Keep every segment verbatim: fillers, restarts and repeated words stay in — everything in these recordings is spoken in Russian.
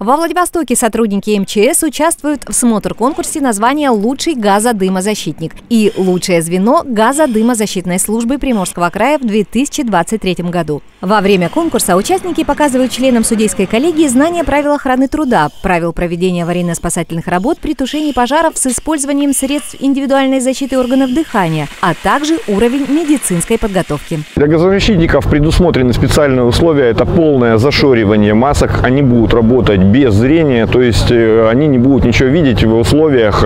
Во Владивостоке сотрудники эм че эс участвуют в смотр-конкурсе названия «Лучший газодымозащитник» и «Лучшее звено газодымозащитной службы Приморского края» в две тысячи двадцать третьем году. Во время конкурса участники показывают членам судейской коллегии знания правил охраны труда, правил проведения аварийно-спасательных работ при тушении пожаров с использованием средств индивидуальной защиты органов дыхания, а также уровень медицинской подготовки. Для газозащитников предусмотрены специальные условия – это полное зашоривание масок, они будут работать без зрения, то есть они не будут ничего видеть в условиях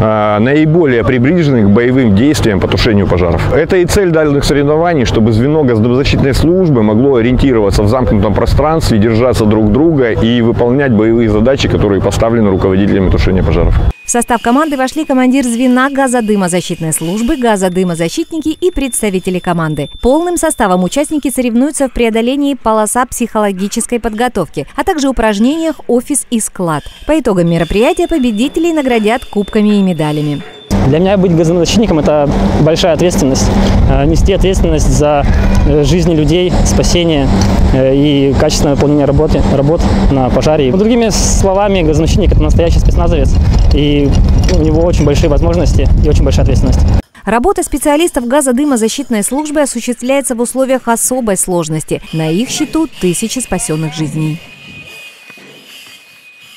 наиболее приближенных к боевым действиям по тушению пожаров. Это и цель данных соревнований, чтобы звено газодымозащитной службы могло ориентироваться в замкнутом пространстве, держаться друг друга и выполнять боевые задачи, которые поставлены руководителями тушения пожаров. В состав команды вошли командир звена газодымозащитной службы, газодымозащитники и представители команды. Полным составом участники соревнуются в преодолении полоса психологической подготовки, а также упражнениях «Офис и склад». По итогам мероприятия победителей наградят кубками и медалями. Для меня быть газодымозащитником – это большая ответственность. Нести ответственность за жизни людей, спасение и качественное выполнение работы, работ на пожаре. Другими словами, газодымозащитник – это настоящий спецназовец, и у него очень большие возможности и очень большая ответственность. Работа специалистов газодымозащитной службы осуществляется в условиях особой сложности. На их счету тысячи спасенных жизней.